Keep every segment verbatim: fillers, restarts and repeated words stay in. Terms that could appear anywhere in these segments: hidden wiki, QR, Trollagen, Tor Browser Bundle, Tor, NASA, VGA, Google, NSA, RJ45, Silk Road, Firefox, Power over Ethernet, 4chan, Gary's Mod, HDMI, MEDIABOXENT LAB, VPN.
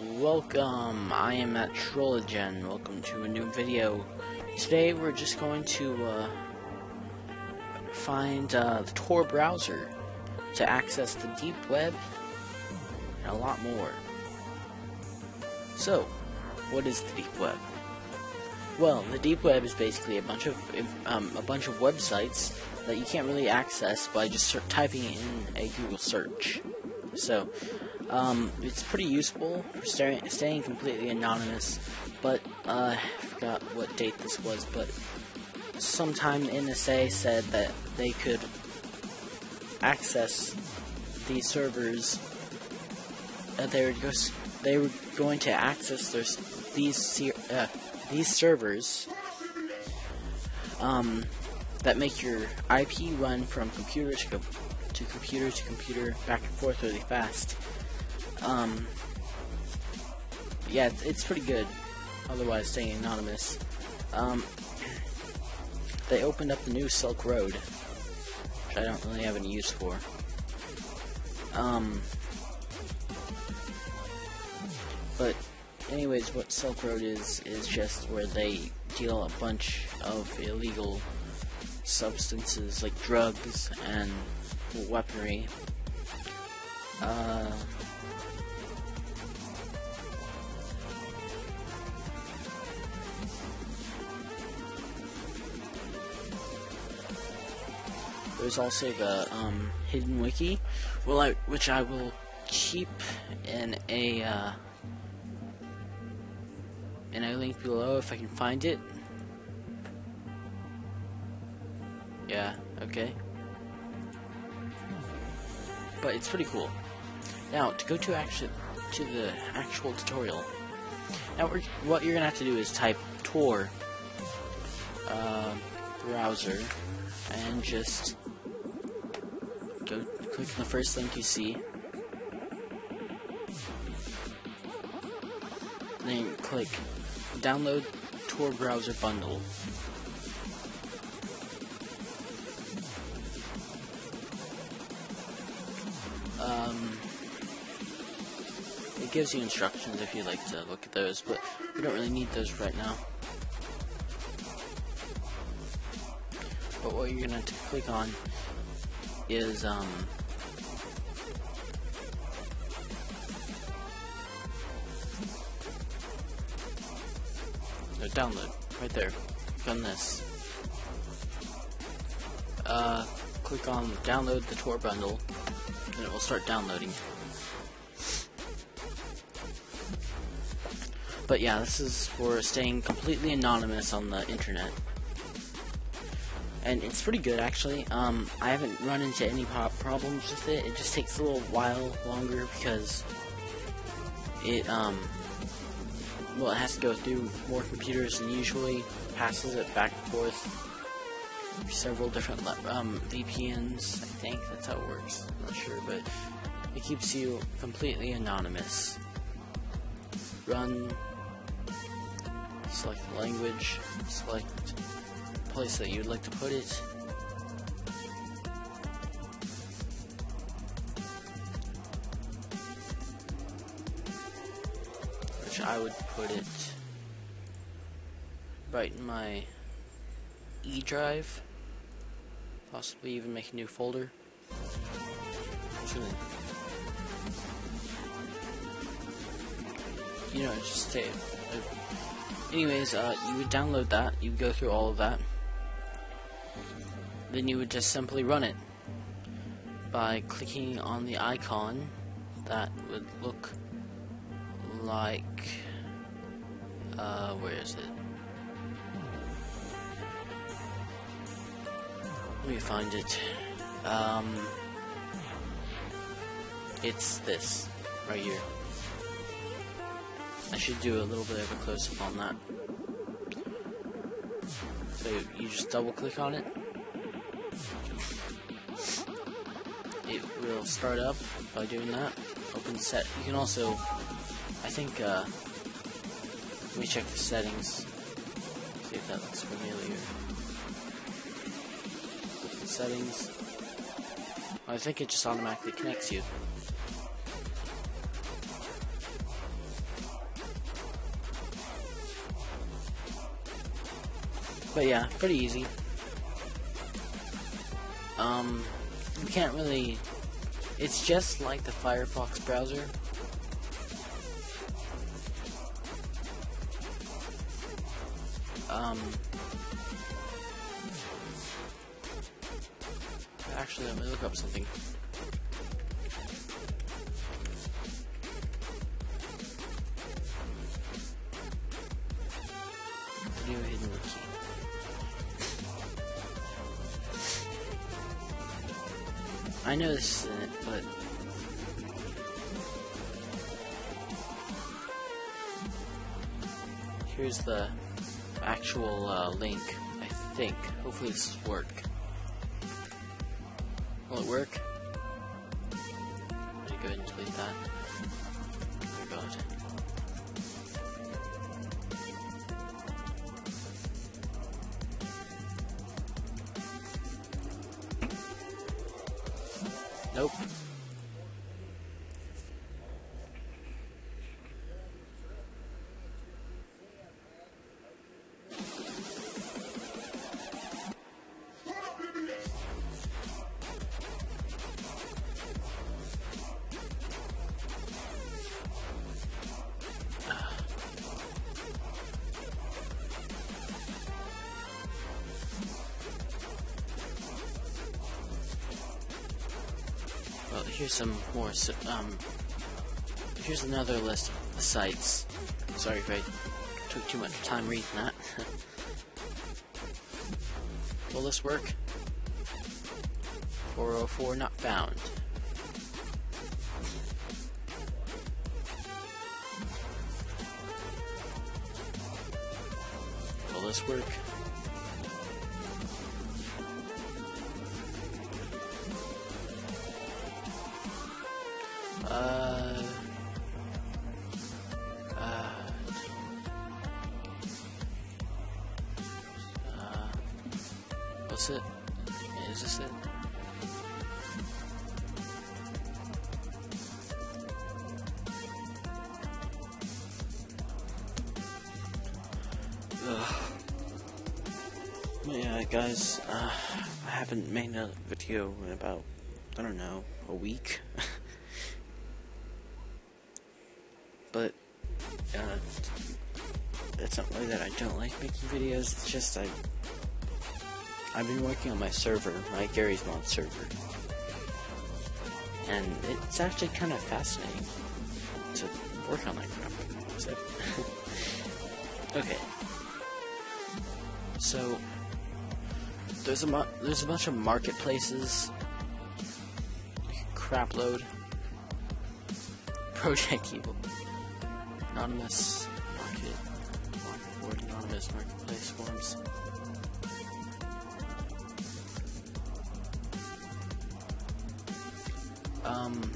Welcome, I am at Trollagen. Welcome to a new video. Today we're just going to uh, find uh, the Tor browser to access the deep web and a lot more. So, what is the deep web? Well, the deep web is basically a bunch of um, a bunch of websites that you can't really access by just typing in a Google search. So, um, it's pretty useful for staying, staying completely anonymous. But uh, I forgot what date this was. But sometime the N S A said that they could access these servers. Uh, they were go they were going to access their these. Ser uh, These servers um, that make your I P run from computer to, com to computer to computer back and forth really fast. Um, yeah, it's pretty good. Otherwise, staying anonymous. Um, they opened up the new Silk Road, which I don't really have any use for. Um, but. Anyways, what Silk Road is, is just where they deal a bunch of illegal substances like drugs and weaponry. Uh, there's also the um, hidden wiki, well, I, which I will keep in a... Uh, and I link below if I can find it. Yeah, okay. But it's pretty cool. Now to go to actually to the actual tutorial. Now we're, what you're gonna have to do is type Tor uh, browser and just go click on the first link you see. Then click download Tor Browser Bundle. Um, it gives you instructions if you'd like to look at those, but we don't really need those right now. But what you're gonna have to click on is um. download right there. Click on this. Uh, click on download the Tor bundle, and it will start downloading. But yeah, this is for staying completely anonymous on the internet, and it's pretty good actually. Um, I haven't run into any problems with it. It just takes a little while longer because it um. Well, it has to go through more computers than usually, passes it back and forth, several different um, V P Ns, I think that's how it works, I'm not sure, but it keeps you completely anonymous. Run, select language, select place that you'd like to put it. I would put it right in my E drive, possibly even make a new folder. You know, just stay. Anyways, uh, you would download that, you would go through all of that, then you would just simply run it by clicking on the icon that would look like, uh, where is it? Let me find it. Um, it's this right here. I should do a little bit of a close up on that. So you just double click on it, it will start up by doing that. Open set. You can also. I think, uh, let me check the settings, see if that looks familiar. The settings, I think it just automatically connects you. But yeah, pretty easy. Um, you can't really... It's just like the Firefox browser. Um... Actually, let me look up something. New hidden wiki. I know this isn't it, but here's the actual uh, link, I think. Hopefully this will work. Will it work? I'm gonna go ahead and delete that. Oh my god. Nope. Here's some more, um, here's another list of sites. Sorry if I took too much time reading that. Will this work? four oh four not found. Will this work? Uh, uh, uh, what's it? Is this it? Ugh. Yeah, guys, uh, I haven't made a video in about, I don't know, a week. But, uh, it's not really that I don't like making videos, it's just I, I've been working on my server, my Gary's Mod server, and it's actually kind of fascinating to work on that crap, so, okay, so, there's a, there's a bunch of marketplaces, Crapload, Project Evil, Anonymous Market, Market Board, Anonymous Marketplace Forms. Um,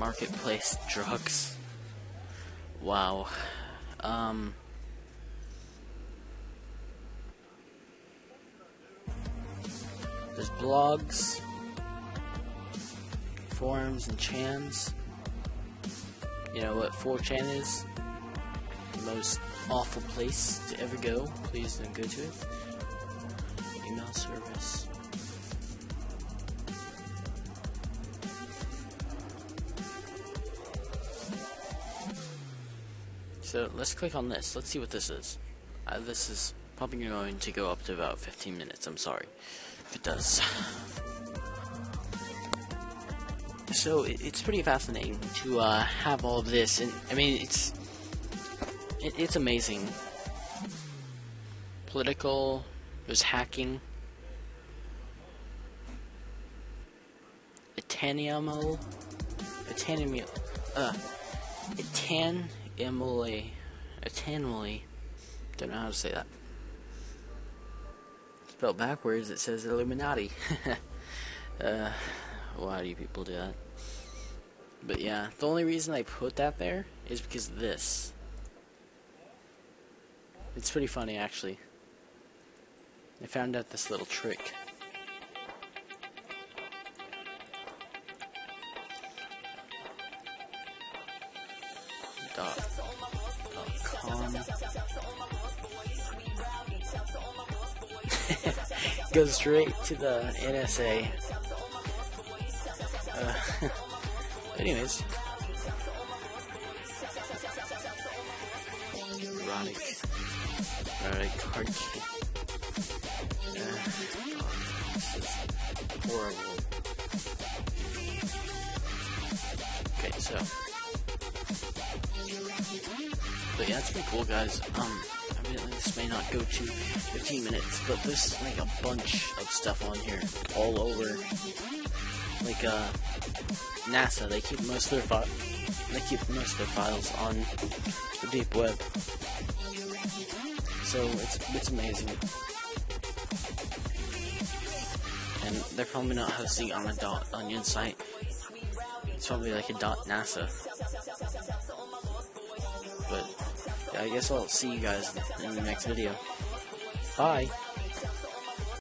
Marketplace Drugs. Wow. Um, there's blogs, forums, and chans. You know what four chan is? The most awful place to ever go. Please don't go to it. Email service. So let's click on this. Let's see what this is. Uh, this is probably going to go up to about fifteen minutes. I'm sorry if it does. So it's pretty fascinating to uh, have all of this, and I mean it's it, it's amazing. Political, there's hacking, Itaniamol, Itaniamol, uh, Itaniamol, Itaniamol. Don't know how to say that. Spelled backwards, it says Illuminati. uh, why do you people do that? But yeah, the only reason I put that there is because of this. It's pretty funny, actually. I found out this little trick. Dot. Dot com. Goes straight to the N S A. Uh, anyways. Erotic. Erotic card key. Uh, oh, this is horrible. Okay, so. But yeah, that's pretty cool, guys. Um. This may not go to fifteen minutes, but there's like a bunch of stuff on here, all over. Like uh, NASA, they keep most of their they keep most of their files on the deep web, so it's it's amazing. And they're probably not hosting on a dot onion site. It's probably like a dot NASA. But I guess I'll see you guys in the next video. Bye!